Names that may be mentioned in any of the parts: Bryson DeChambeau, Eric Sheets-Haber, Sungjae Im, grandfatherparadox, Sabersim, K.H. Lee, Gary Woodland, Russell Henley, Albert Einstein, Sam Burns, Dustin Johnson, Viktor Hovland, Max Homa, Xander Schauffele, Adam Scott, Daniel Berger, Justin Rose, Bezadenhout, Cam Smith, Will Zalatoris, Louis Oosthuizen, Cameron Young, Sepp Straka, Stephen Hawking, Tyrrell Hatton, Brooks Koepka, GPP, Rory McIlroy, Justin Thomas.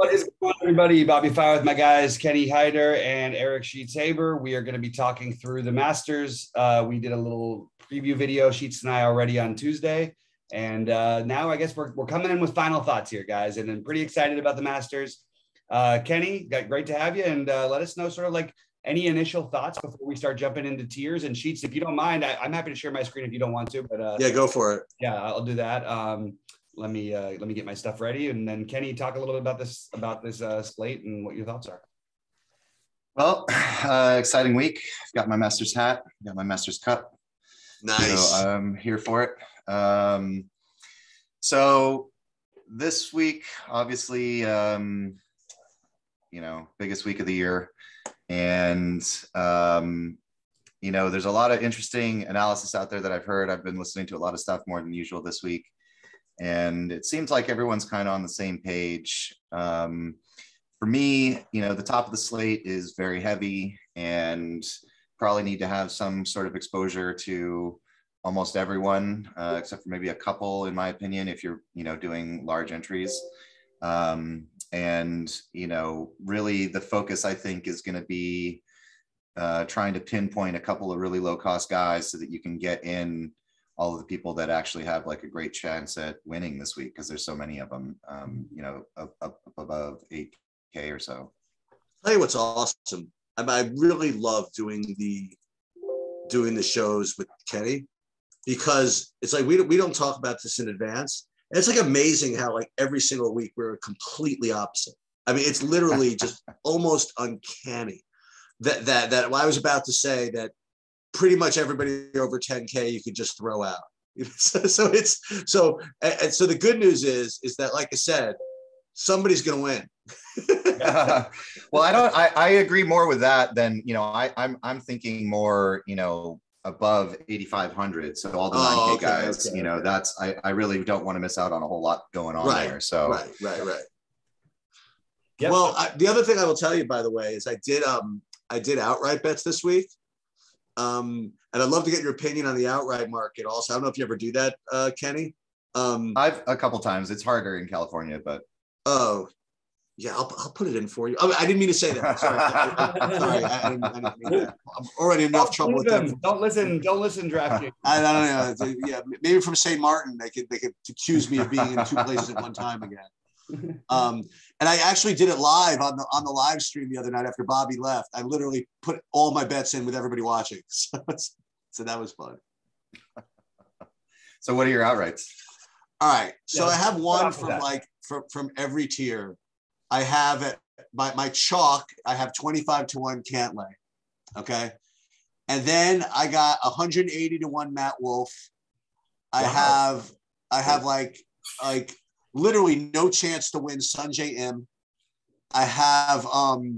What is going on, everybody? Bobby Fire with my guys, Kenny Hyder and Eric Sheets-Haber. We are going to be talking through the Masters. We did a little preview video, Sheets and I, already on Tuesday. And now I guess we're coming in with final thoughts here, guys. And I'm pretty excited about the Masters. Kenny, great to have you. And let us know sort of like any initial thoughts before we start jumping into tiers. And Sheets, if you don't mind, I'm happy to share my screen if you don't want to. But yeah, go for it. Yeah, I'll do that. Let me get my stuff ready, and then Kenny, talk a little bit about this slate and what your thoughts are. Well, exciting week. I've got my Masters hat. I've got my Masters cup. Nice. So I'm here for it. So this week, obviously, biggest week of the year, and there's a lot of interesting analysis out there that I've heard. I've been listening to a lot of stuff more than usual this week. And it seems like everyone's kind of on the same page. For me, the top of the slate is very heavy and probably need to have some sort of exposure to almost everyone, except for maybe a couple, in my opinion, if you're, doing large entries. Really the focus, I think, is going to be trying to pinpoint a couple of really low-cost guys so that you can get in all of the people that actually have like a great chance at winning this week, because there's so many of them, up above 8K or so. I'll tell you what's awesome. I really love doing the shows with Kenny, because it's like we don't talk about this in advance. And it's like amazing how like every single week we're completely opposite. I mean, it's literally just almost uncanny that I was about to say that pretty much everybody over 10K you could just throw out. So the good news is that, like I said, somebody's going to win. Well, I agree more with that than, I'm thinking more, above 8,500. So all the 9K guys, I really don't want to miss out on a whole lot going on there. So. Right. Yep. Well, the other thing I will tell you, by the way, is I did outright bets this week. And I'd love to get your opinion on the outright market also. I don't know if you ever do that, Kenny. I've a couple times. It's harder in California, but. Oh, yeah, I'll put it in for you. I didn't mean to say that. Sorry, I didn't mean that. I'm already in enough trouble with them. Don't listen, DraftKings. I don't know. Yeah, maybe from St. Martin, they could accuse me of being in two places at one time again. And I actually did it live on the live stream the other night after Bobby left. I literally put all my bets in with everybody watching. So that was fun. So what are your outrights? All right. So I have one from every tier. I have at my chalk, I have 25-1 Cantlay. Okay. And then I got 180-1 Matt Wolf. I have like literally no chance to win Sungjae Im. I have Saganite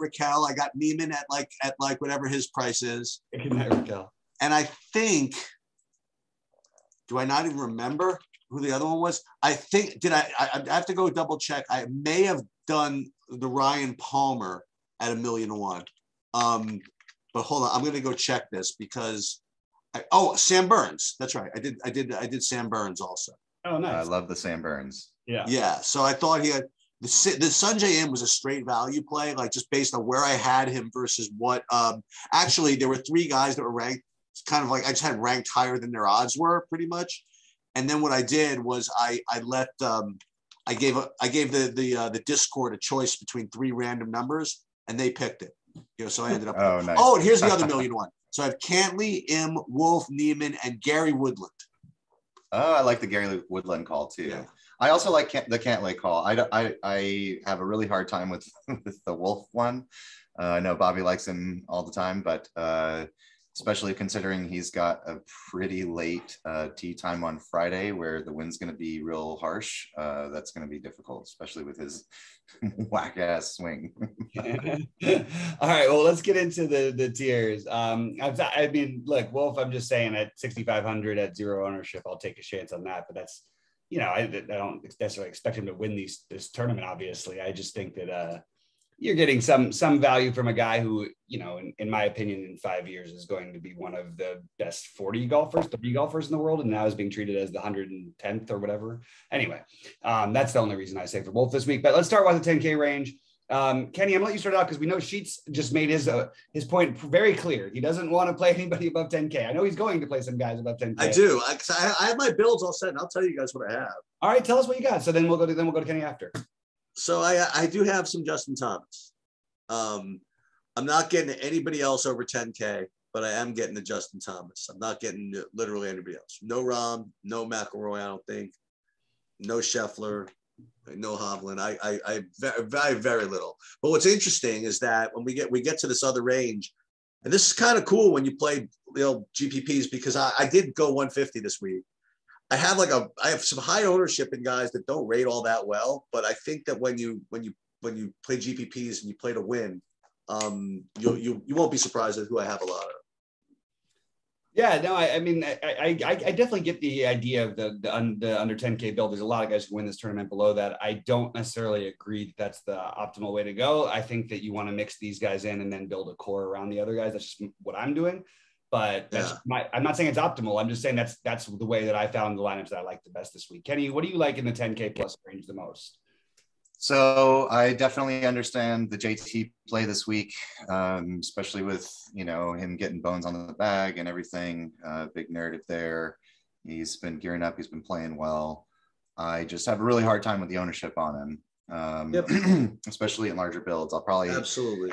Raquel. I got Niemann at whatever his price is. Saganite Raquel. And I think, do I not even remember who the other one was? I think, I have to go double check. I may have done the Ryan Palmer at 1,000,001. But hold on, I'm going to go check this because Sam Burns. That's right. I did Sam Burns also. Oh, nice. I love the Sam Burns. Yeah. Yeah. So I thought he had the Sungjae Im was a straight value play, like just based on where I had him versus what. Actually, there were three guys that were ranked kind of like I just had ranked higher than their odds were pretty much. And then what I did was I gave the Discord a choice between three random numbers and they picked it. So I ended up. Oh, nice. Oh, and here's the other 1,000,001. So I have Cantlay, Im, Wolf, Niemann, and Gary Woodland. Oh, I like the Gary Woodland call too. Yeah. I also like the Cantlay call. I have a really hard time with the Wolf one. I know Bobby likes him all the time, but especially considering he's got a pretty late tee time on Friday where the wind's going to be real harsh. That's going to be difficult, especially with his whack ass swing. All right, well, let's get into the tiers. Look, Wolf, I'm just saying at 6,500 at zero ownership, I'll take a chance on that. But that's, I don't necessarily expect him to win this tournament, obviously. I just think that you're getting some value from a guy who, you know, in my opinion, in 5 years is going to be one of the best 30 golfers in the world. And now is being treated as the 110th or whatever. Anyway, that's the only reason I say for Wolf this week, but let's start with the 10K range. Kenny, I'm gonna let you start out because we know Sheets just made his point very clear. He doesn't want to play anybody above 10K. I know he's going to play some guys above 10K. I do. I have my builds all set, and I'll tell you guys what I have. All right, tell us what you got. So then we'll go to Kenny after. So I do have some Justin Thomas. I'm not getting anybody else over 10K, but I am getting the Justin Thomas. I'm not getting literally anybody else. No Rahm, no McIlroy, I don't think. No Scheffler. No Hovland. I value very little. But what's interesting is that when we get to this other range, and this is kind of cool when you play, you know, GPPs, because I did go 150 this week. I have some high ownership in guys that don't rate all that well, but I think that when you play GPPs and you play to win, you won't be surprised at who I have a lot of. Yeah, no, I mean, I definitely get the idea of the under 10K build. There's a lot of guys who win this tournament below that. I don't necessarily agree that that's the optimal way to go. I think that you want to mix these guys in and then build a core around the other guys. That's just what I'm doing. But that's I'm not saying it's optimal. I'm just saying that's the way that I found the lineups that I like the best this week. Kenny, what do you like in the 10K plus range the most? So I definitely understand the JT play this week, especially with, you know, him getting bones on the bag and everything. Big narrative there. He's been gearing up. He's been playing well. I just have a really hard time with the ownership on him, yep. Especially in larger builds. I'll probably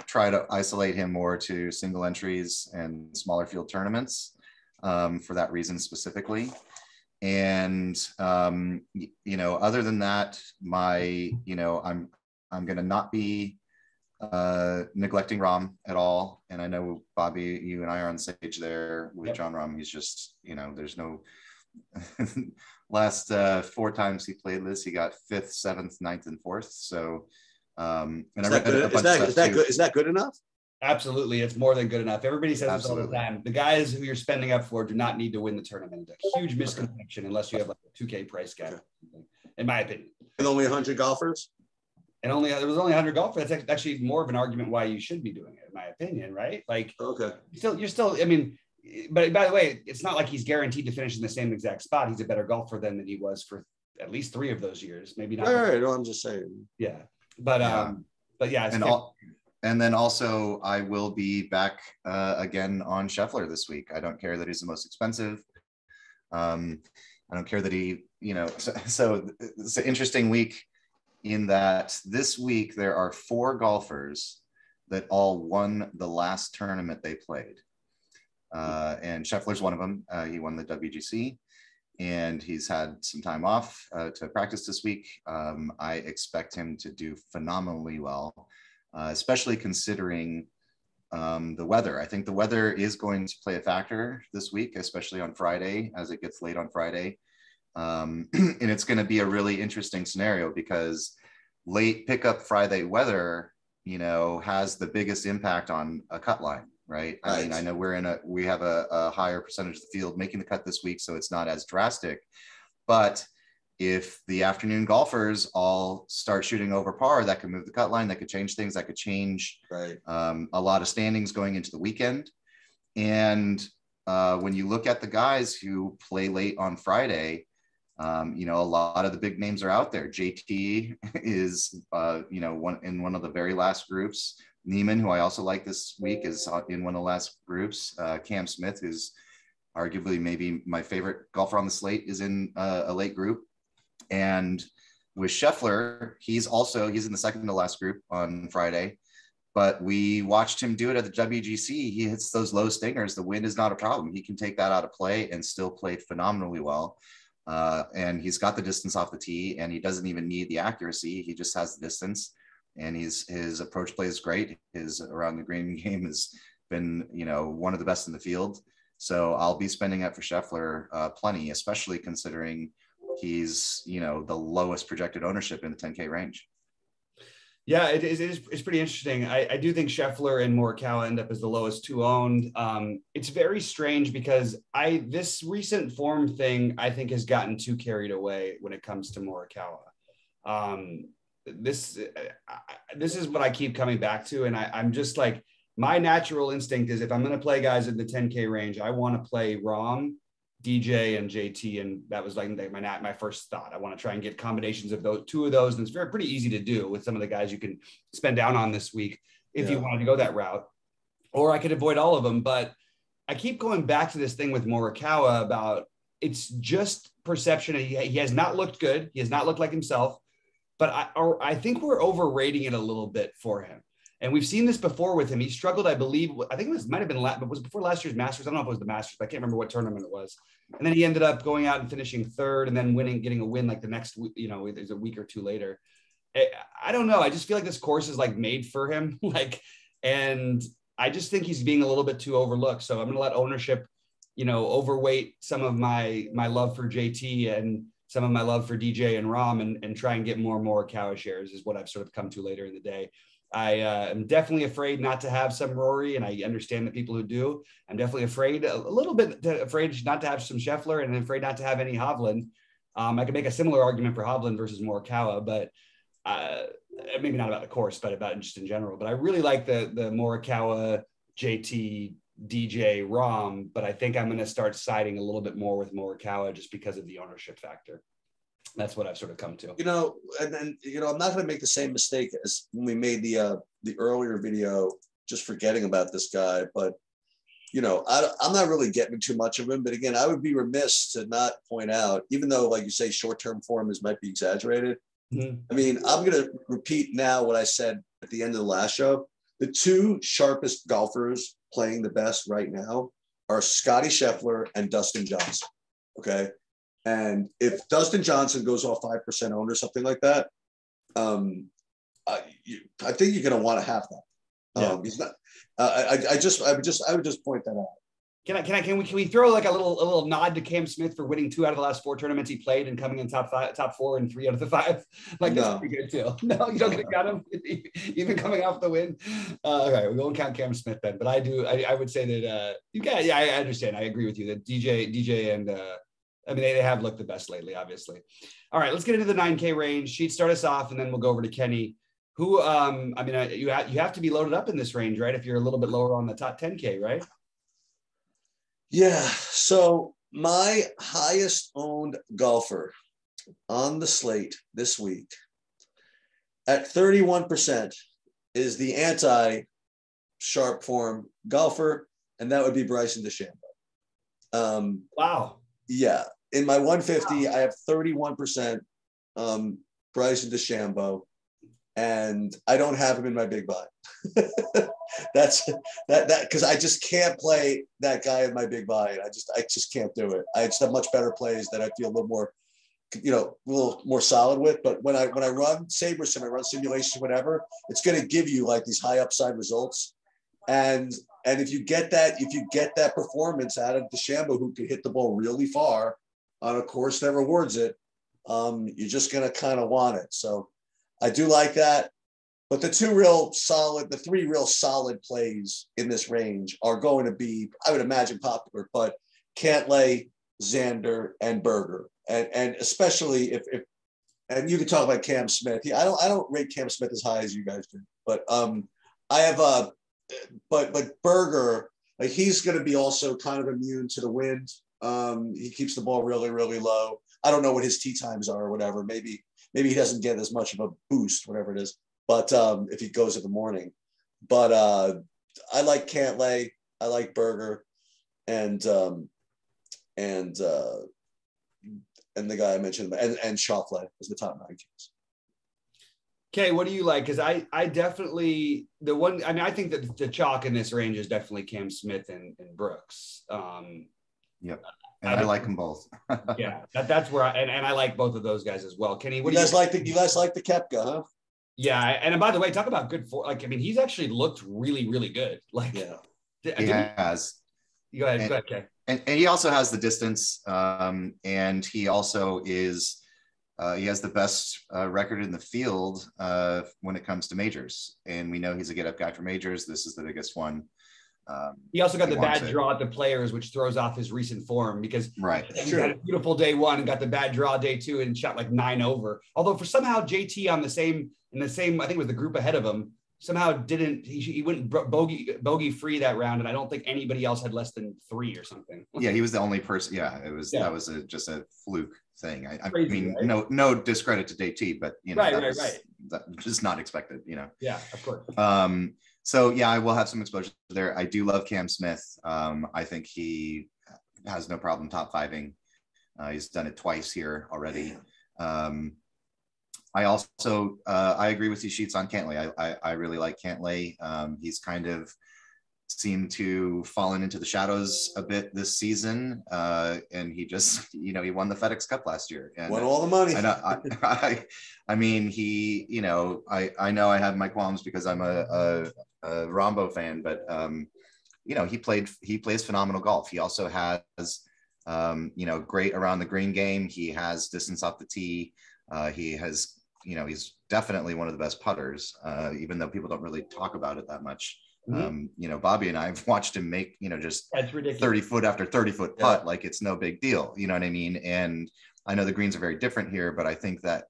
try to isolate him more to single entries and smaller field tournaments for that reason specifically. And, you know, other than that, I'm going to not be neglecting Rahm at all. And I know, Bobby, you and I are on stage there with Jon Rahm. He's just, you know, there's no last four times he played this, he got 5th, 7th, 9th, and 4th. So, and is that good enough? Absolutely. It's more than good enough. Everybody says this all the time. The guys who you're spending up for do not need to win the tournament. It's a huge misconception unless you have like a 2K price gap, in my opinion. And only 100 golfers? And there was only 100 golfers. That's actually more of an argument why you should be doing it, in my opinion, right? Like, okay. You're still, I mean, but by the way, it's not like he's guaranteed to finish in the same exact spot. He's a better golfer than he was for at least 3 of those years. Maybe not. All right. No, I'm just saying. Yeah. But yeah. And then also I will be back again on Scheffler this week. I don't care that he's the most expensive. I don't care that he, you know, so it's an interesting week in that this week there are 4 golfers that all won the last tournament they played. And Scheffler's one of them. He won the WGC and he's had some time off to practice this week. I expect him to do phenomenally well. Especially considering the weather. I think the weather is going to play a factor this week, especially on Friday, as it gets late on Friday. And it's going to be a really interesting scenario because late pickup Friday weather, you know, has the biggest impact on a cut line, right? I mean, I know we have a higher percentage of the field making the cut this week, so it's not as drastic, but if the afternoon golfers all start shooting over par, that could move the cut line, that could change things, that could change a lot of standings going into the weekend. And when you look at the guys who play late on Friday, you know, a lot of the big names are out there. JT is, you know, in one of the very last groups. Niemann, who I also like this week, is in one of the last groups. Cam Smith, who's arguably maybe my favorite golfer on the slate, is in a late group. And with Scheffler, he's in the second to last group on Friday, but we watched him do it at the WGC. He hits those low stingers. The wind is not a problem. He can take that out of play and still play phenomenally well. And he's got the distance off the tee and he doesn't even need the accuracy. He just has the distance and his approach play is great. His around the green game has been, you know, one of the best in the field. So I'll be spending up for Scheffler plenty, especially considering he's, you know, the lowest projected ownership in the 10K range. Yeah, it's pretty interesting. I do think Scheffler and Morikawa end up as the lowest 2 owned. It's very strange because this recent form thing, I think, has gotten too carried away when it comes to Morikawa. this is what I keep coming back to. And I'm just like, my natural instinct is if I'm going to play guys in the 10K range, I want to play Rahm, DJ, and JT. And that was like my first thought. I want to try and get combinations of those two of those. And it's very pretty easy to do with some of the guys you can spend down on this week if you wanted to go that route. Or I could avoid all of them. But I keep going back to this thing with Morikawa about it's just perception. He has not looked good. He has not looked like himself. But I think we're overrating it a little bit for him. And we've seen this before with him. He struggled, I believe. I think it was before last year's Masters. I don't know if it was the Masters, but I can't remember what tournament it was. And then he ended up going out and finishing third and then getting a win like the next, there's a week or two later. I don't know. I just feel like this course is like made for him. And I just think he's being a little bit too overlooked. So I'm going to let ownership, overweight some of my love for JT and some of my love for DJ and Rahm and try and get more Morikawa shares is what I've sort of come to later in the day. I am definitely afraid not to have some Rory, and I understand the people who do. I'm definitely a little bit afraid not to have some Scheffler and afraid not to have any Hovland. I could make a similar argument for Hovland versus Morikawa, but maybe not about the course, but about just in general. But I really like the Morikawa, JT, DJ, Rahm, but I think I'm going to start siding a little bit more with Morikawa just because of the ownership factor. That's what I've sort of come to. And I'm not going to make the same mistake as when we made the earlier video, just forgetting about this guy. But, I'm not really getting too much of him. But again, I would be remiss to not point out, even though, like you say, short-term form might be exaggerated. Mm-hmm. I mean, I'm going to repeat now what I said at the end of the last show. The two sharpest golfers playing the best right now are Scottie Scheffler and Dustin Johnson. Okay. And if Dustin Johnson goes off 5% owned or something like that, I think you're going to want to have that. Yeah. He's not, I would just point that out. Can we throw like a little nod to Cam Smith for winning 2 out of the last 4 tournaments he played and coming in top 4 and 3 out of the 5? That's pretty good too. No, you don't get got him even coming off the win. Okay, we won't count Cam Smith then, but I would say that I understand. I agree with you that DJ and they have looked the best lately, obviously. All right, let's get into the 9K range. Sheet, start us off, and then we'll go over to Kenny. Who? You have to be loaded up in this range, right? If you're a little bit lower on the top 10K, right? Yeah, so my highest owned golfer on the slate this week at 31% is the anti-sharp form golfer, and that would be Bryson DeChambeau. Wow. Yeah, in my 150, wow. I have 31% Bryson DeChambeau, and I don't have him in my big buy. Because I just can't play that guy in my big buy. I just can't do it. I just have much better plays that I feel a little more solid with. But when I run Sabersim, I run simulation, whatever, it's going to give you like these high upside results. And if you get that performance out of DeChambeau, who can hit the ball really far on a course that rewards it, you're just going to kind of want it. So I do like that. But the three real solid plays in this range are going to be, I would imagine, popular, but Cantlay, Xander, and Berger. And especially if and you can talk about Cam Smith. I don't rate Cam Smith as high as you guys do, but I have but Berger, like, he's going to be also kind of immune to the wind. He keeps the ball really, really low. I don't know what his tee times are or whatever. Maybe he doesn't get as much of a boost, whatever it is. But if he goes in the morning, but I like Cantlay, I like Berger, and the guy I mentioned, and Schauffele is the top 9 kids. Okay, what do you like? Because I definitely I think that the chalk in this range is definitely Cam Smith and Brooks. Yep. And I like them both. Yeah, that's where I like both of those guys as well. Kenny, what do you guys like? You guys like the Koepka, huh? Yeah, and by the way, talk about good form. He's actually looked really, really good. He has. Go ahead. Okay. And he also has the distance, and he also is. He has the best record in the field when it comes to majors, and we know he's a get-up guy for majors. This is the biggest one. He also got the bad draw at the Players, which throws off his recent form because he had a beautiful day one and got the bad draw day two and shot like 9 over. Although for somehow JT on the same, I think it was the group ahead of him, somehow didn't, he went bogey free that round. And I don't think anybody else had less than 3 or something. Yeah. He was the only person. Yeah. It was, that was just a fluke thing. I mean, no discredit to JT, but you know, that just not expected, you know? Yeah, of course. So yeah, I will have some exposure there. I do love Cam Smith. I think he has no problem top fiving. He's done it twice here already. I also I agree with these sheets on Cantlay. I really like Cantlay. He's kind of seemed to fallen into the shadows a bit this season, and he just he won the FedEx Cup last year and won all the money. I mean, he I know I have my qualms because I'm a Rombo fan, but he plays phenomenal golf. He also has great around the green game. He has distance off the tee. He has he's definitely one of the best putters, even though people don't really talk about it that much. Bobby and I have watched him make, just 30-foot after 30-foot putt, like it's no big deal. You know what I mean? And I know the greens are very different here, but I think that,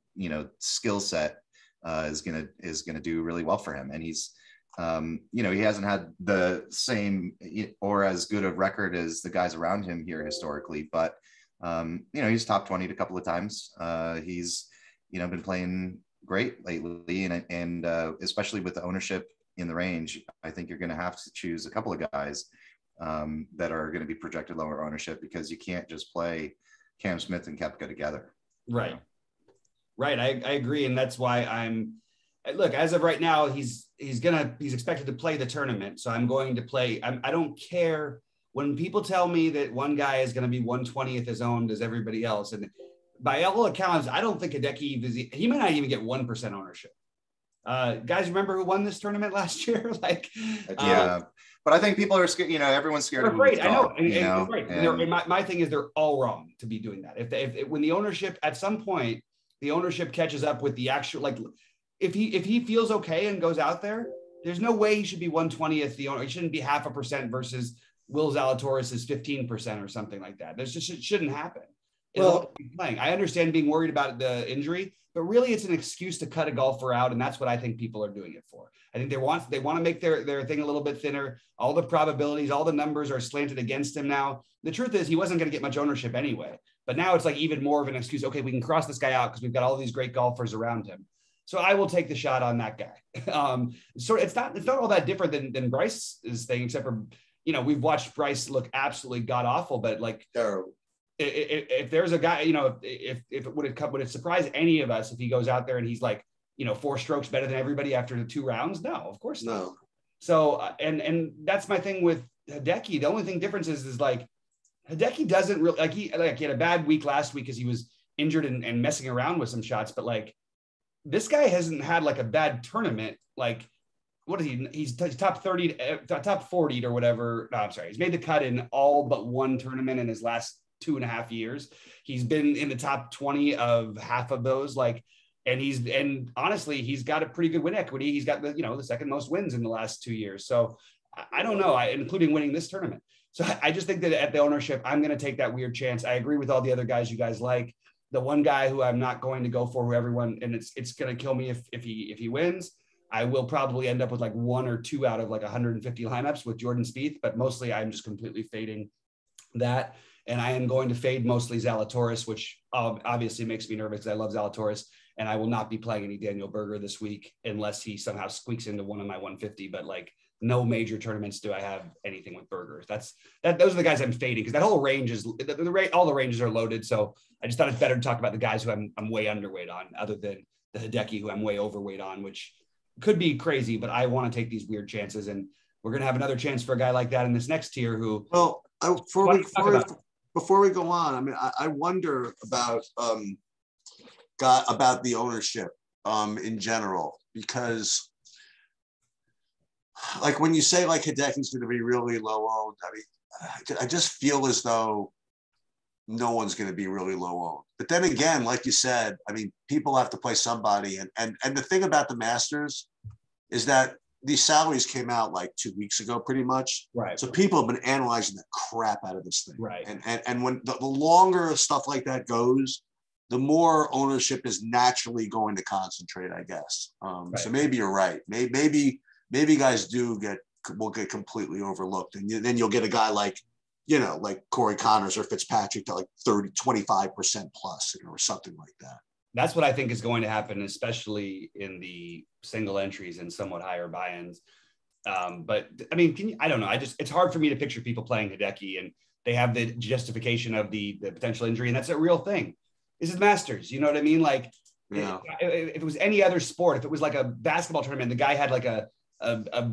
skill set is going to do really well for him. And he's, he hasn't had the same or as good a record as the guys around him here historically, but he's top 20 a couple of times. He's, been playing great lately and especially with the ownership in the range, I think you're going to have to choose a couple of guys that are going to be projected lower ownership because you can't just play Cam Smith and Koepka together. Right. You know? Right. I agree. And that's why as of right now, he's expected to play the tournament. So I'm going to play. I don't care when people tell me that one guy is going to be 1/20th as owned as everybody else. And by all accounts, I don't think Hideki, he might not even get 1% ownership. Guys, remember who won this tournament last year? But I think people are scared. Everyone's scared. Right, I know. My thing is they're all wrong to be doing that. When the ownership at some point, the ownership catches up with the actual. Like, if he feels okay and goes out there, there's no way he should be 1/20th the owner. He shouldn't be 0.5% versus Will Zalatoris is 15% or something like that. It shouldn't happen. Well, playing. I understand being worried about the injury, but really it's an excuse to cut a golfer out. And that's what I think people are doing it for. I think they want to make their thing a little bit thinner. All the probabilities, all the numbers are slanted against him now. The truth is he wasn't going to get much ownership anyway, but now it's like even more of an excuse. Okay, we can cross this guy out because we've got all these great golfers around him. So I will take the shot on that guy. So it's not all that different than Bryce's thing, except for, we've watched Bryce look absolutely god awful, but like terrible. If there's a guy, if it would it surprise any of us if he goes out there and he's like, 4 strokes better than everybody after the 2 rounds? No, of course not. No. So, and that's my thing with Hideki. The only thing difference is like Hideki doesn't really he had a bad week last week because he was injured and messing around with some shots. But like this guy hasn't had like a bad tournament. Like what is he? He's top 30, top 40 or whatever. No, I'm sorry. He's made the cut in all but one tournament in his last 2.5 years. He's been in the top 20 of half of those, and honestly he's got a pretty good win equity. He's got the second most wins in the last 2 years, so I don't know, including winning this tournament. So I just think that at the ownership I'm going to take that weird chance. I agree with all the other guys you guys like. The one guy who I'm not going to go for, who everyone, and it's going to kill me if he wins, I will probably end up with like 1 or 2 out of like 150 lineups with Jordan Spieth, but mostly I'm just completely fading that. And I am going to fade mostly Zalatoris, which obviously makes me nervous because I love Zalatoris. And I will not be playing any Daniel Berger this week unless he somehow squeaks into one of my 150. But like no major tournaments do I have anything with Berger. Those are the guys I'm fading because that whole range is all the ranges are loaded. So I just thought it's better to talk about the guys who I'm way underweight on, other than the Hideki who I'm way overweight on, which could be crazy. But I want to take these weird chances, and we're gonna have another chance for a guy like that in this next tier. Before we go on, I mean, I wonder about the ownership in general, because like when you say like Hideki's going to be really low owned, I mean, I just feel as though no one's going to be really low owned. But then again, like you said, I mean, people have to play somebody, and the thing about the Masters is that these salaries came out like 2 weeks ago, pretty much. Right. So people have been analyzing the crap out of this thing. Right. And when the longer stuff like that goes, the more ownership is naturally going to concentrate, I guess. Right. So maybe you're right. Maybe guys will get completely overlooked, and then you'll get a guy like Corey Connors or Fitzpatrick to like 25% plus, or something like that. That's what I think is going to happen, especially in the single entries and somewhat higher buy-ins. But I mean, I don't know. It's hard for me to picture people playing Hideki, and they have the justification of the potential injury. And that's a real thing. This is Masters. You know what I mean? Like if it was any other sport, if it was like a basketball tournament, the guy had like a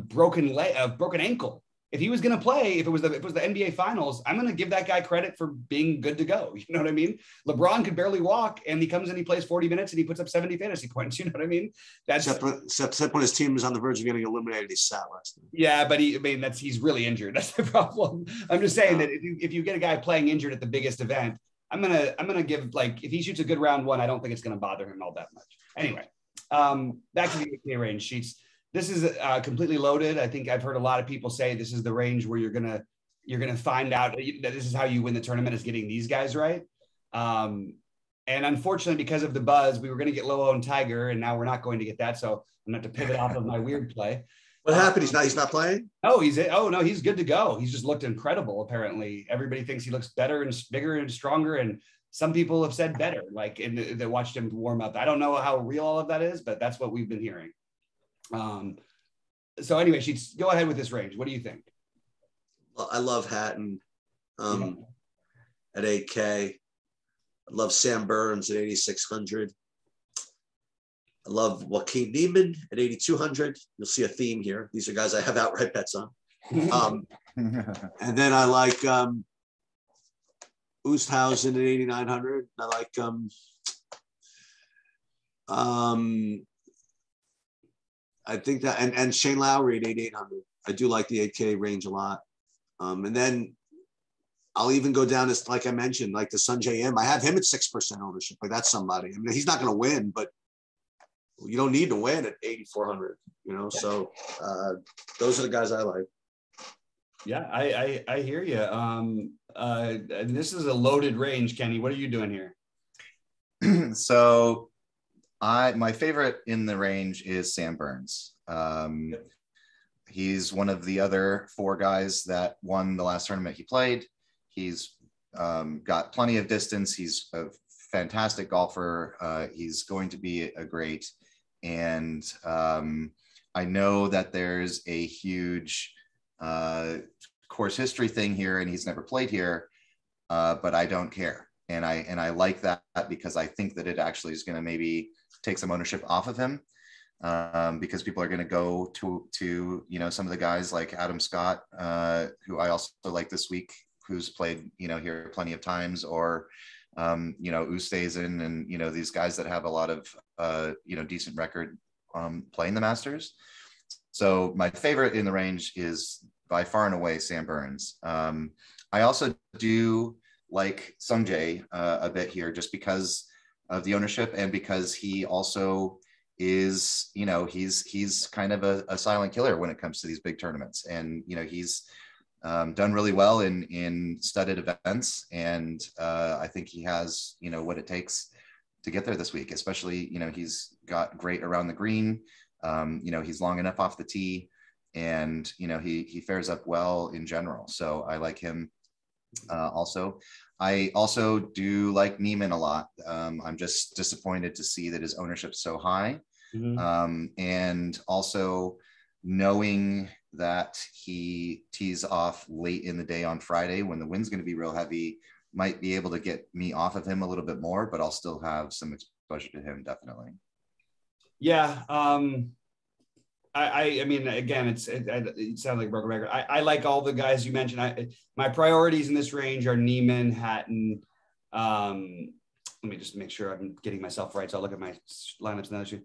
broken leg, a broken ankle. If he was going to play, if it was the NBA Finals, I'm going to give that guy credit for being good to go. You know what I mean? LeBron could barely walk, and he comes and he plays 40 minutes, and he puts up 70 fantasy points. You know what I mean? That's except when his team is on the verge of getting eliminated, he's sat last night. Yeah, but he's really injured. That's the problem. I'm just saying that if you get a guy playing injured at the biggest event, I'm gonna give, like, if he shoots a good round one, I don't think it's going to bother him all that much. Anyway, back to the APA range sheets. This is completely loaded. I think I've heard a lot of people say this is the range where you're gonna find out that this is how you win the tournament, is getting these guys right. And unfortunately, because of the buzz, we were going to get low on Tiger, and now we're not going to get that. So I'm going to have to pivot off of my weird play. What happened? He's not playing? Oh, he's good to go. He's just looked incredible. Apparently, everybody thinks he looks better and bigger and stronger, and some people have said better. Like, and they watched him warm up. I don't know how real all of that is, but that's what we've been hearing. So anyway, she's go ahead with this range. What do you think? Well, I love Hatton at 8K. I love Sam Burns at 8,600. I love Joaquin Niemann at 8,200. You'll see a theme here. These are guys I have outright bets on. And then I like Oosthausen at 8,900. I like I think that, and Shane Lowry at 8,800. I do like the 8K range a lot. And then I'll even go down as, like I mentioned, like the Sungjae Im. I have him at 6% ownership. Like, that's somebody. I mean, he's not going to win, but you don't need to win at 8,400. You know, so those are the guys I like. Yeah, I hear you. And this is a loaded range, Kenny. What are you doing here? So. My favorite in the range is Sam Burns. He's one of the other four guys that won the last tournament he played. He's got plenty of distance. He's a fantastic golfer. He's going to be a great. And I know that there's a huge course history thing here, and he's never played here, but I don't care. And I like that, because I think that it actually is going to maybe take some ownership off of him, because people are going to go to some of the guys like Adam Scott, who I also like this week, who's played here plenty of times, or Oosthuizen, and these guys that have a lot of decent record playing the Masters. So my favorite in the range is by far and away Sam Burns. I also do like Sungjae a bit here, just because of the ownership, and because he also is, he's kind of a silent killer when it comes to these big tournaments. And, he's done really well in studded events. And I think he has, what it takes to get there this week, especially, he's got great around the green. He's long enough off the tee, and, he fares up well in general. So I like him. I also do like Niemann a lot. I'm just disappointed to see that his ownership's so high. Mm-hmm. And also knowing that he tees off late in the day on Friday when the wind's going to be real heavy might be able to get me off of him a little bit more, but I'll still have some exposure to him, definitely. Yeah. I mean, again, it sounds like a broken record. I like all the guys you mentioned. My priorities in this range are Niemann, Hatton. Let me just make sure I'm getting myself right. So I'll look at my lineups and other.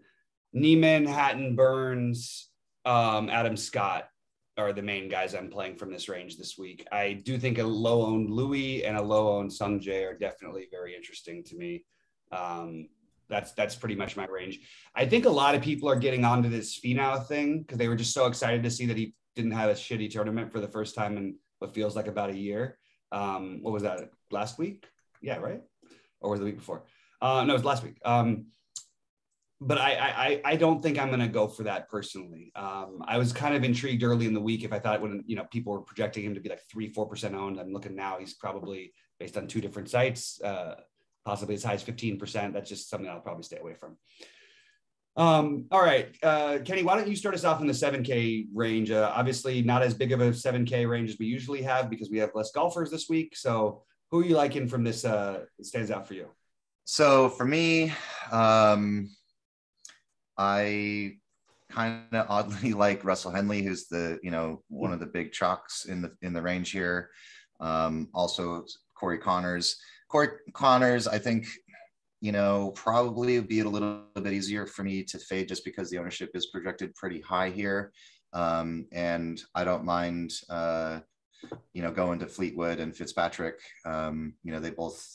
Niemann, Hatton, Burns, Adam Scott are the main guys I'm playing from this range this week. I do think a low-owned Louis and a low-owned Sungjae are definitely very interesting to me. That's pretty much my range. I think a lot of people are getting onto this Finau thing because they were just so excited to see that he didn't have a shitty tournament for the first time in what feels like about a year. What was that, last week? Yeah, right? Or was it the week before? No, it was last week. But I don't think I'm going to go for that personally. I was kind of intrigued early in the week if I thought when, you know, people were projecting him to be like 3-4% owned. I'm looking now, he's probably, based on two different sites, possibly as high as 15%. That's just something I'll probably stay away from. All right, Kenny, why don't you start us off in the 7K range? Obviously not as big of a 7K range as we usually have because we have less golfers this week. So who are you liking from this stands out for you? So for me, I kind of oddly like Russell Henley, who's the, you know, one of the big chalks in the range here. Also Corey Connors. I think, you know, probably would be a little bit easier for me to fade just because the ownership is projected pretty high here. And I don't mind, you know, going to Fleetwood and Fitzpatrick. You know, they both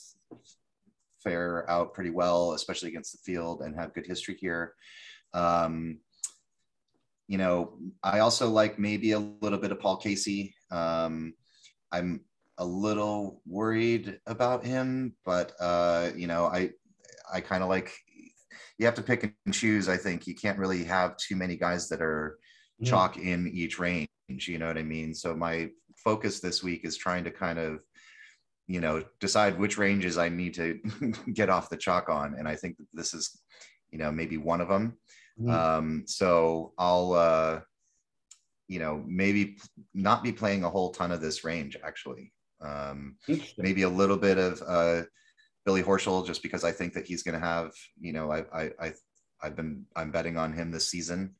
fare out pretty well, especially against the field, and have good history here. You know, I also like maybe a little bit of Paul Casey. I'm a little worried about him, but you know, I kind of like, you have to pick and choose. I think you can't really have too many guys that are chalk in each range, you know what I mean? So my focus this week is trying to kind of, you know, decide which ranges I need to get off the chalk on. And I think that this is, you know, maybe one of them. So I'll, you know, maybe not be playing a whole ton of this range, actually. Maybe a little bit of Billy Horschel, just because I think that he's going to have, you know, I'm betting on him this season.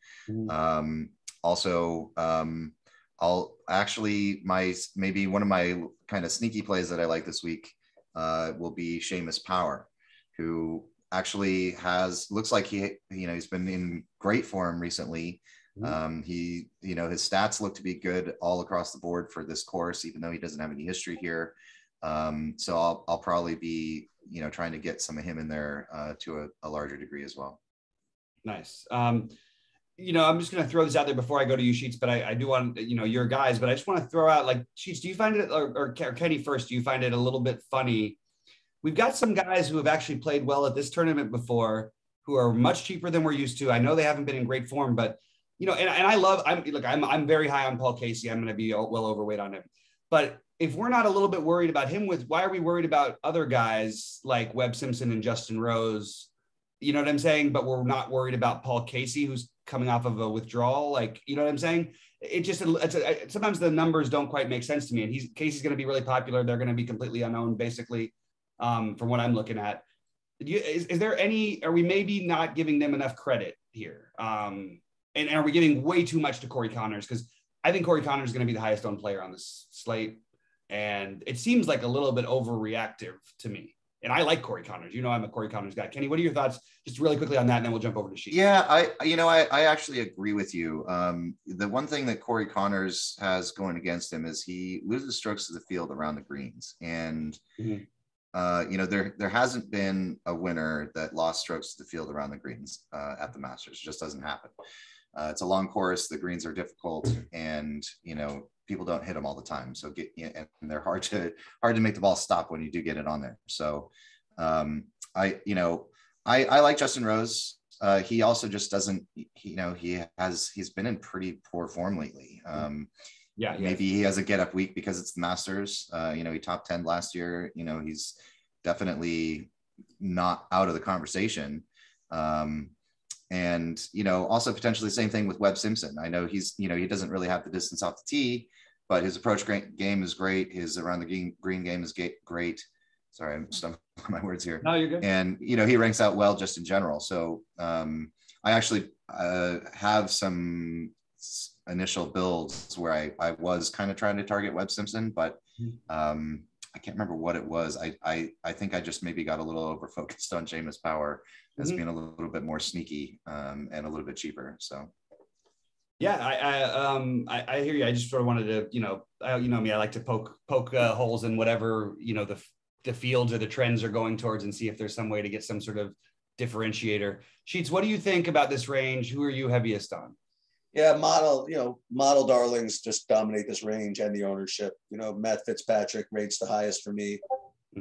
Also, I'll actually, maybe one of my kind of sneaky plays that I like this week will be Seamus Power, who actually looks like he, you know, he's been in great form recently. He, you know, his stats look to be good all across the board for this course, even though he doesn't have any history here. So I'll probably be, you know, trying to get some of him in there to a larger degree as well. Nice. You know, I'm just going to throw this out there before I go to you, Sheets, but I do want, you know, your guys, but I just want to throw out, like, Sheets, do you find it, or Kenny first, do you find it a little bit funny? We've got some guys who have actually played well at this tournament before who are much cheaper than we're used to. I know they haven't been in great form, but, you know, and I love, I'm very high on Paul Casey. I'm going to be well overweight on him. But if we're not a little bit worried about him, why are we worried about other guys like Webb Simpson and Justin Rose? You know what I'm saying? But we're not worried about Paul Casey, who's coming off of a withdrawal. Like, you know what I'm saying? It just, sometimes the numbers don't quite make sense to me. And Casey's going to be really popular. They're going to be completely unknown, basically, from what I'm looking at. Is there any, are we maybe not giving them enough credit here? And are we giving way too much to Corey Connors? Because I think Corey Connors is going to be the highest owned player on this slate. And it seems like a little bit overreactive to me. And I like Corey Connors. You know, I'm a Corey Connors guy. Kenny, what are your thoughts just really quickly on that? And then we'll jump over to Sheets. Yeah, I actually agree with you. The one thing that Corey Connors has going against him is he loses strokes to the field around the greens. And, you know, there hasn't been a winner that lost strokes to the field around the greens at the Masters. It just doesn't happen. It's a long course. The greens are difficult, and you know people don't hit them all the time. So and they're hard to make the ball stop when you do get it on there. So I like Justin Rose. He also just doesn't. You know, he's been in pretty poor form lately. Maybe he has a get up week because it's the Masters. You know, he top 10 last year. You know, he's definitely not out of the conversation. And, you know, also potentially the same thing with Webb Simpson. I know he's, you know, he doesn't really have the distance off the tee, but his approach game is great. His around the green game is great. Sorry, I'm stumbling on my words here. No, you're good. And, you know, he ranks out well just in general. So I actually have some initial builds where I was kind of trying to target Webb Simpson, but I can't remember what it was. I think I just maybe got a little over-focused on Seamus Power as being a little bit more sneaky and a little bit cheaper. So, yeah, I hear you. I just sort of wanted to, you know me, I like to poke holes in whatever, you know, the fields or the trends are going towards and see if there's some way to get some sort of differentiator. Sheets, what do you think about this range? Who are you heaviest on? Yeah, model darlings just dominate this range and the ownership. You know, Matt Fitzpatrick rates the highest for me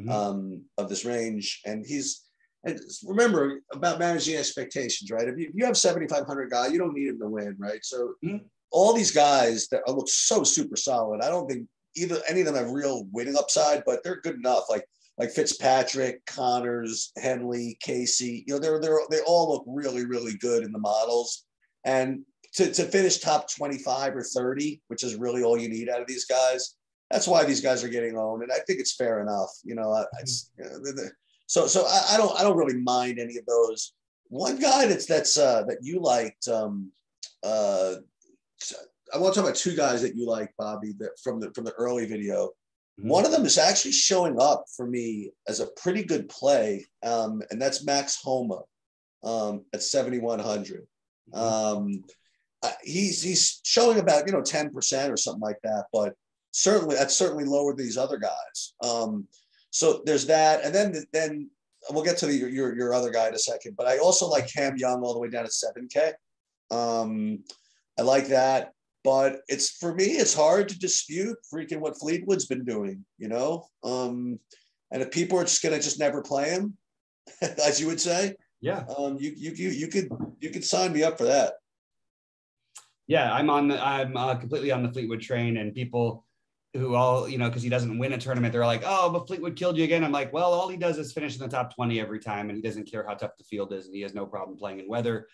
of this range. And remember about managing expectations, right? If you have 7,500 guy, you don't need him to win, right? So all these guys that look so super solid, I don't think any of them have real winning upside, but they're good enough. Like Fitzpatrick, Connors, Henley, Casey, you know, they all look really, really good in the models. And to finish top 25 or 30, which is really all you need out of these guys, that's why these guys are getting owned. And I think it's fair enough, you know. So I don't really mind any of those. One guy that you liked, I want to talk about two guys that you like, Bobby, that from the early video. One of them is actually showing up for me as a pretty good play, and that's Max Homa at 7,100. He's showing about 10% or something like that, but that's certainly lower than these other guys. So there's that, and then we'll get to your other guy in a second. But I also like Cam Young all the way down to 7K. I like that. But for me, it's hard to dispute freaking what Fleetwood's been doing, you know? And if people are just going to just never play him, as you would say, yeah, you could sign me up for that. Yeah, I'm completely on the Fleetwood train, and people who because he doesn't win a tournament, they're like, oh, but Fleetwood killed you again. I'm like, well, all he does is finish in the top 20 every time, and he doesn't care how tough the field is, and he has no problem playing in weather.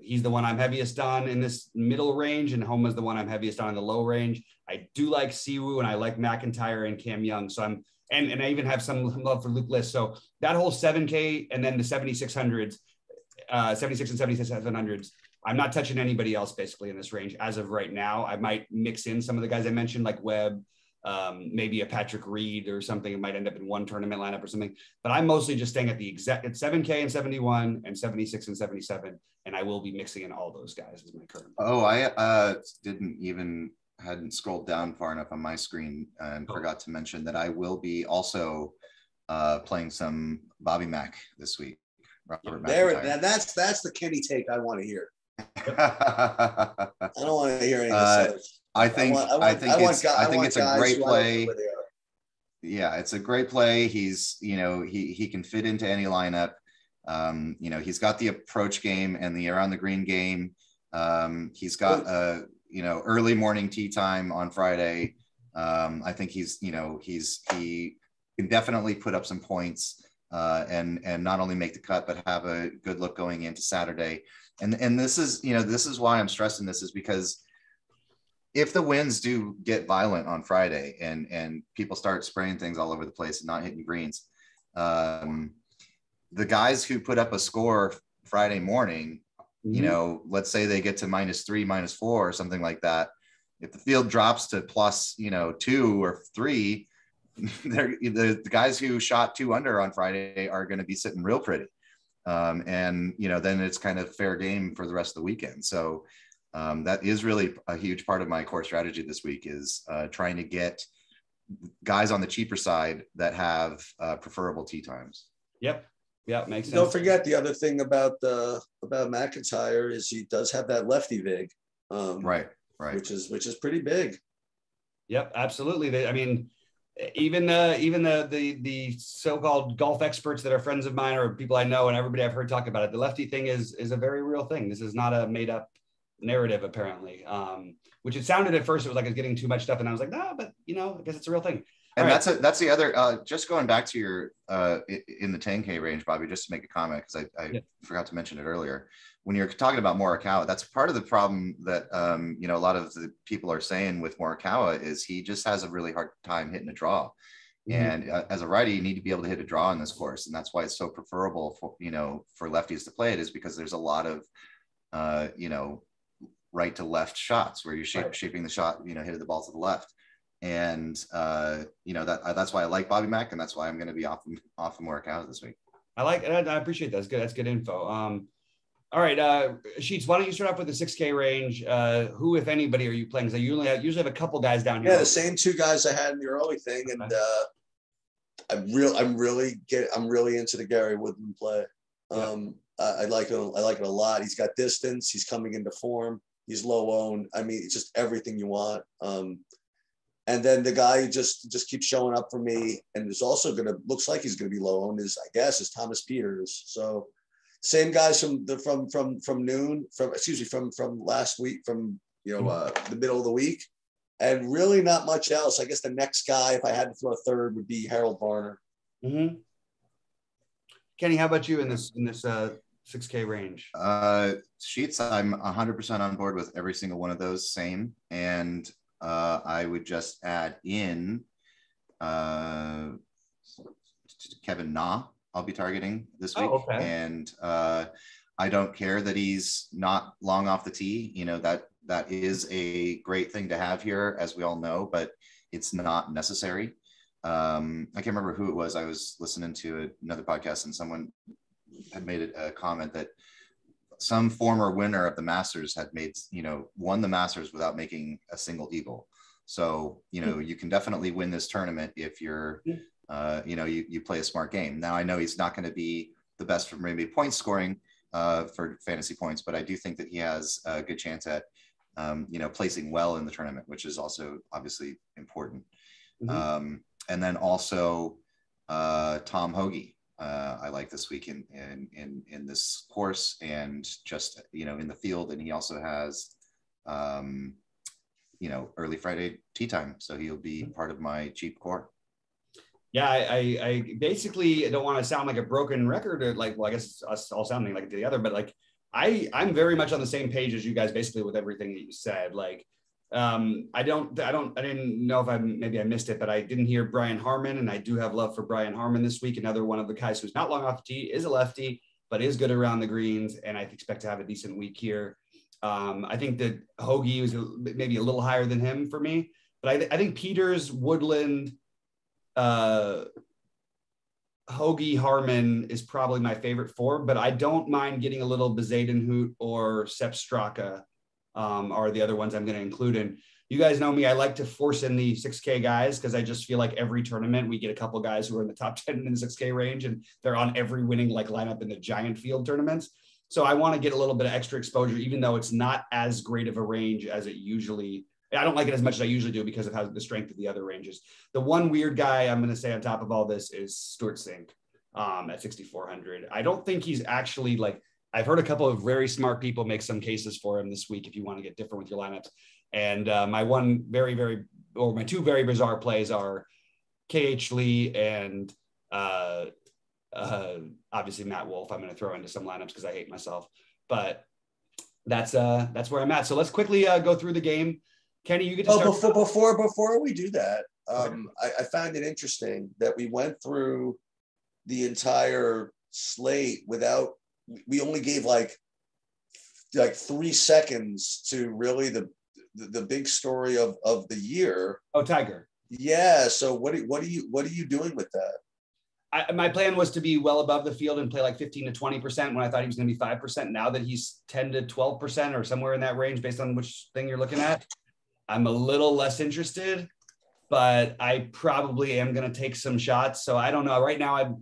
He's the one I'm heaviest on in this middle range, and Homa's the one I'm heaviest on in the low range. I do like Siwoo, and I like McIntyre and Cam Young. So I even have some love for Luke List. So that whole 7K and then the 7,600s, 76 and 7,700s, I'm not touching anybody else basically in this range as of right now. I might mix in some of the guys I mentioned, like Webb, maybe a Patrick Reed or something. It might end up in one tournament lineup or something, but I'm mostly just staying at 7K and 71 and 76 and 77. And I will be mixing in all those guys as my current. Oh, I hadn't scrolled down far enough on my screen and forgot to mention that I will be also playing some Bobby Mack this week. Robert MacIntyre. That's the Kenny take I want to hear. I don't want to hear any of this. I think it's a great play. Yeah, it's a great play. He's, he can fit into any lineup. He's got the approach game and the around the green game. He's got early morning tea time on Friday. I think he can definitely put up some points and not only make the cut but have a good look going into Saturday. And this is why I'm stressing this, is because if the winds do get violent on Friday and people start spraying things all over the place and not hitting greens, the guys who put up a score Friday morning, let's say they get to -3, -4 or something like that. If the field drops to plus, 2 or 3, the guys who shot 2 under on Friday are going to be sitting real pretty. Then it's kind of fair game for the rest of the weekend. So that is really a huge part of my core strategy this week, is trying to get guys on the cheaper side that have preferable tee times. Yep. Yeah, makes sense. Don't forget, the other thing about McIntyre is he does have that lefty vig, right, which is pretty big. Yep, absolutely. Even the so-called golf experts that are friends of mine or people I know and everybody I've heard talk about it, the lefty thing is a very real thing. This is not a made-up narrative, apparently, which it sounded at first, it was like I was getting too much stuff, and I was like, nah, but I guess it's a real thing. And right. That's the other, just going back to your, in the 10K range, Bobby, just to make a comment, because I forgot to mention it earlier. When you're talking about Morikawa, that's part of the problem that, a lot of the people are saying with Morikawa is he just has a really hard time hitting a draw. And as a righty, you need to be able to hit a draw in this course. And that's why it's so preferable for lefties to play it, is because there's a lot of, right to left shots where you're shaping the shot, hitting the ball to the left. And that's why I like Bobby Mack, and that's why I'm going to be off of Morikawa this week. I like, and I appreciate that. That's good. That's good info. All right, Sheets, why don't you start off with the 6K range? Who, if anybody, are you playing? Because I usually have a couple guys down here. Yeah, the same two guys I had in the early thing, and I'm really into the Gary Woodland play. I like it. I like it a lot. He's got distance. He's coming into form. He's low owned. I mean, it's just everything you want. And then the guy who just keeps showing up for me, and is also going to, looks like he's going to be low owned, is, I guess, is Thomas Pieters. So same guys from last week, from, you know, the middle of the week, and really not much else. I guess the next guy, if I had to throw a third, would be Harold Varner. Mm-hmm. Kenny, how about you in this 6K range? Sheets, I'm 100% on board with every single one of those. Same. And I would just add in Kevin Na. I'll be targeting this week. Oh, okay. And I don't care that he's not long off the tee. You know, that is a great thing to have here, as we all know, but it's not necessary. I can't remember who it was. I was listening to another podcast and someone had made a comment that some former winner of the Masters had made, you know, won the Masters without making a single eagle. So, you know, you can definitely win this tournament if you're, you know, you play a smart game. Now, I know he's not going to be the best for maybe point scoring for fantasy points, but I do think that he has a good chance at, you know, placing well in the tournament, which is also obviously important. Mm-hmm. And then also Tom Hoge. I like this week in this course and just, you know, in the field. And he also has, you know, early Friday tea time. So he'll be part of my cheap core. Yeah, I basically don't want to sound like a broken record or like, well, I guess it's us all sounding like the other, but like, I'm very much on the same page as you guys, basically, with everything that you said. Like, I didn't know if I missed it, but I didn't hear Brian Harman, and I do have love for Brian Harman this week. Another one of the guys who's not long off the tee, is a lefty, but is good around the greens, and I expect to have a decent week here. I think that Hoge was maybe a little higher than him for me, but I think Pieters, Woodland, Hoge, Harman is probably my favorite four, but I don't mind getting a little Bezadenhout or Sepp Straka. Are the other ones I'm going to include. And you guys know me, I like to force in the 6K guys because I just feel like every tournament we get a couple guys who are in the top 10 in the 6K range, and they're on every winning like lineup in the giant field tournaments. So I want to get a little bit of extra exposure, even though it's not as great of a range as it usually, I don't like it as much as I usually do because of how the strength of the other ranges. The one weird guy I'm going to say on top of all this is Stuart Sink at 6,400. I don't think he's actually like, I've heard a couple of very smart people make some cases for him this week if you want to get different with your lineups. And my two very bizarre plays are KH Lee and obviously Matt Wolf. I'm going to throw into some lineups because I hate myself, but that's where I'm at. So let's quickly go through the game. Kenny, you get to start. Before we do that, I found it interesting that we went through the entire slate without. We only gave like 3 seconds to really the big story of the year. Oh, Tiger. Yeah. So what are you doing with that? My plan was to be well above the field and play like 15 to 20% when I thought he was going to be 5%. Now that he's 10 to 12% or somewhere in that range, based on which thing you're looking at, I'm a little less interested, but I probably am going to take some shots. So I don't know. Right now I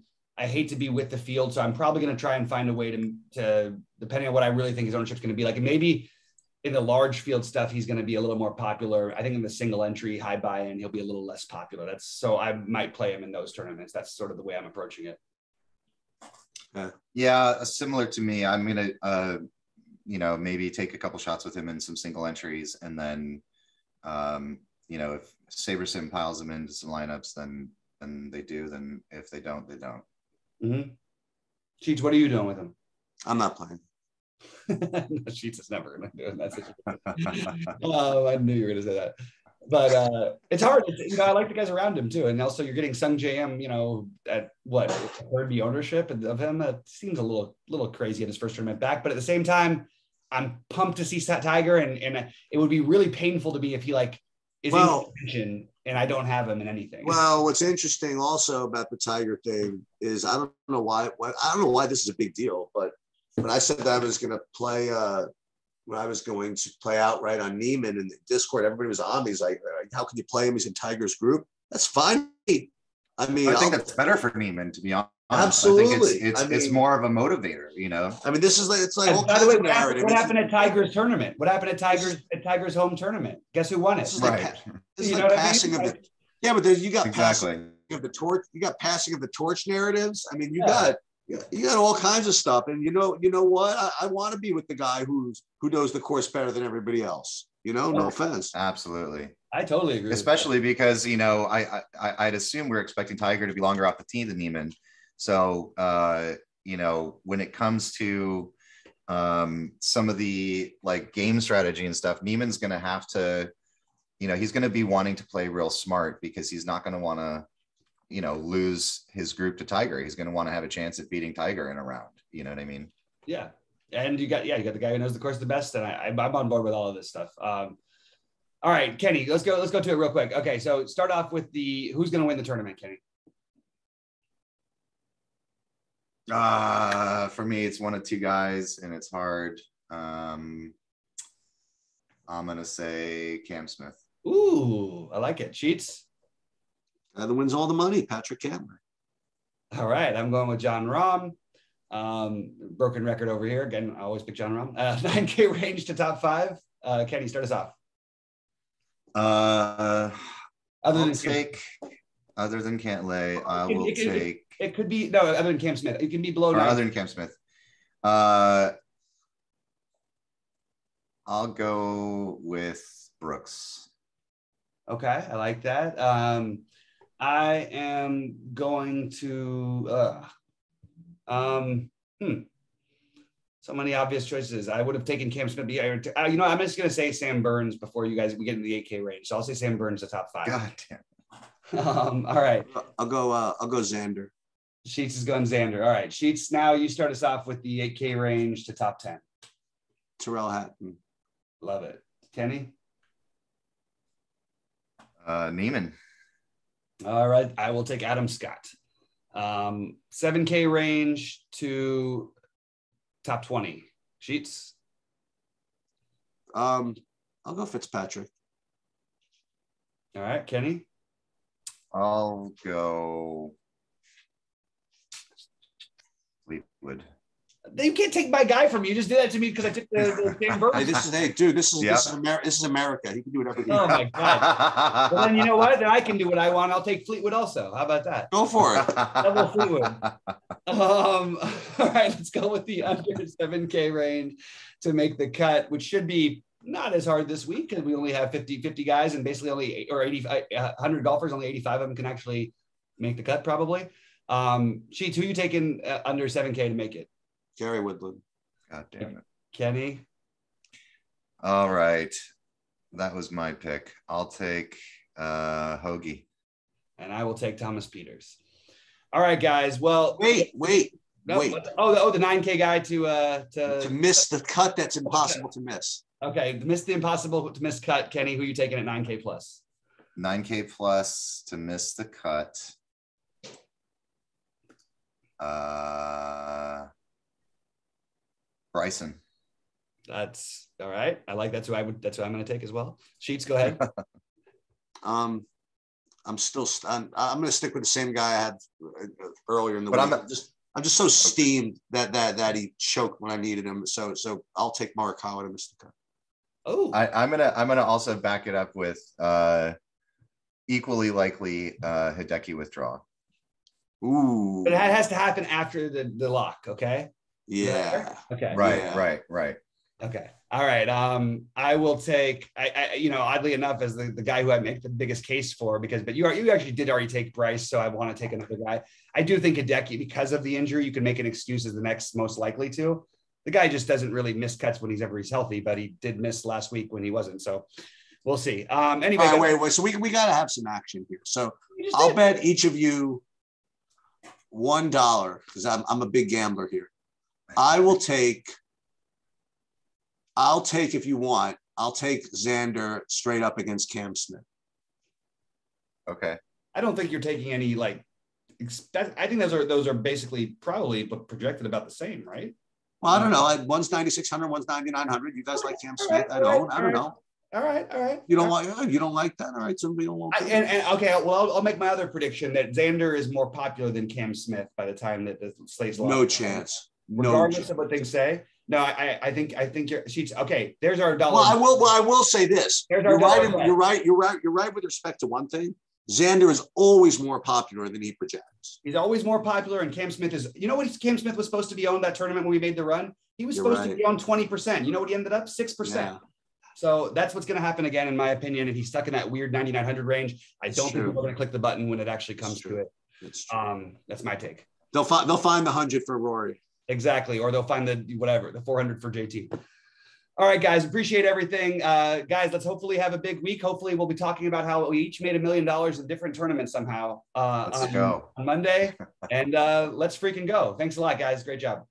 hate to be with the field, so I'm probably going to try and find a way to depending on what I really think his ownership's going to be like. Maybe in the large field stuff, he's going to be a little more popular. I think in the single entry, high buy-in, he'll be a little less popular. So I might play him in those tournaments. That's sort of the way I'm approaching it. Yeah, similar to me. I'm going to, you know, maybe take a couple shots with him in some single entries, and then, you know, if Saberson piles him into some lineups, then they do. Then if they don't, they don't. Mm-hmm. Sheets, what are you doing with him? I'm not playing. No, Sheets is never going to do it. That's it. Oh, I knew you were going to say that. But it's hard. You know, I like the guys around him too. And also, you're getting Sungjae Im, you know, at what, third ownership of him. That seems a little crazy in his first tournament back. But at the same time, I'm pumped to see Tiger, and it would be really painful to me if he in contention and I don't have him in anything. Well, what's interesting also about the Tiger thing is I don't know why this is a big deal, but when I said that I was going to play, when I was going to play outright on Niemann in the Discord, everybody was on me. He's like, how can you play him? He's in Tiger's group. That's fine. I mean, I think that's better for Niemann, to be honest. Absolutely. I think it's more of a motivator, you know. I mean, this is like, it's like, by the way, what happened at Tiger's tournament? What happened at Tiger's home tournament? Guess who won it? Yeah, but you got passing of the torch. You got passing of the torch narratives. I mean, you got all kinds of stuff. And you know what? I want to be with the guy who knows the course better than everybody else. You know, no offense. Absolutely. I totally agree. Especially because, you know, I'd assume we're expecting Tiger to be longer off the tee than Niemann. So, you know, when it comes to some of the like game strategy and stuff, Niemann's going to have to, you know, he's going to be wanting to play real smart because he's not going to want to, you know, lose his group to Tiger. He's going to want to have a chance at beating Tiger in a round. You know what I mean? Yeah. And you got the guy who knows the course the best. And I'm on board with all of this stuff. All right, Kenny, let's go to it real quick. Okay. So start off with who's going to win the tournament, Kenny? For me, it's one of two guys and it's hard. I'm going to say Cam Smith. Ooh, I like it. Cheats? That wins all the money, Patrick Cantlay. All right, I'm going with Jon Rahm. Broken record over here. Again, I always pick Jon Rahm. 9K range to top five. Kenny, start us off. Other than Cantlay, I will take... It could be, no, other than Cam Smith. It can be below 9. Other than Cam Smith. I'll go with Brooks. Okay, I like that. I am going to, so many obvious choices. I would have taken Cam Smith. You know, I'm just going to say Sam Burns before we get into the 8K range. So I'll say Sam Burns, the top 5. God damn. All right. I'll go Xander. Sheets is going Xander. All right, Sheets, now you start us off with the 8K range to top 10. Tyrrell Hatton. Love it. Kenny? Niemann. All right, I will take Adam Scott. 7K range to top 20. Sheets? I'll go Fitzpatrick. All right, Kenny? I'll go Fleetwood. You can't take my guy from me. You just did that to me because I took the Sam Burns. This is America. He can do whatever he wants. Oh, my God. Well, then you know what? Then I can do what I want. I'll take Fleetwood also. How about that? Go for it. Double Fleetwood. All right, let's go with the under 7K range to make the cut, which should be not as hard this week because we only have 50 guys and basically only 100 golfers. Only 85 of them can actually make the cut probably. Sheets, who are you taking under 7K to make it? Gary Woodland. God damn it. Kenny. All right. That was my pick. I'll take Hoge. And I will take Thomas Pieters. All right, guys. Well, wait. The 9K guy to miss the cut that's impossible to miss. Okay. Miss the impossible to miss cut. Kenny, who are you taking at 9K plus? 9K plus to miss the cut. Bryson. That's all right. I like that's who I'm going to take as well. Sheets, go ahead. I'm going to stick with the same guy I had earlier in the week. I'm just so steamed that he choked when I needed him. So I'll take Morikawa to miss the cut. Oh, I'm going to also back it up with equally likely Hideki withdrawal. Ooh. But that has to happen after the lock, okay? Yeah. Okay. Right. Okay. All right. I will take. I you know, oddly enough, as the guy who I make the biggest case for, but you actually did already take Bryce, so I want to take another guy. I do think Hideki, because of the injury, you can make an excuse as the next most likely to. The guy just doesn't really miss cuts when he's healthy, but he did miss last week when he wasn't. So we'll see. Anyway. Wait. So we gotta have some action here. So I'll bet each of you $1 because I'm a big gambler here. I'll take if you want. I'll take Xander straight up against Cam Smith. Okay. I don't think you're taking any I think those are basically probably projected about the same, right? Well, I don't know. One's 9,600, one's 9,900. You guys like Cam Smith? I don't know. All right. You don't like that? All right, somebody don't want that. And okay, well, I'll make my other prediction that Xander is more popular than Cam Smith by the time that the slate's lost. No chance. Regardless of what things say. No, I think you're. She's okay. There's our dollar. Well, I will say this. You're right with respect to one thing. Xander is always more popular than he projects. He's always more popular, and Cam Smith is. You know what? Cam Smith was supposed to be on that tournament when we made the run. He was supposed to be on 20%. You know what he ended up? 6%. Yeah. So that's what's going to happen again, in my opinion. If he's stuck in that weird 9,900 range, I don't think people are going to click the button when it actually comes to it. That's my take. They'll find the 100 for Rory. Exactly. Or they'll find the 400 for JT. All right, guys, appreciate everything. Guys, let's hopefully have a big week. Hopefully we'll be talking about how we each made $1 million in different tournaments somehow on Monday. And let's freaking go. Thanks a lot, guys. Great job.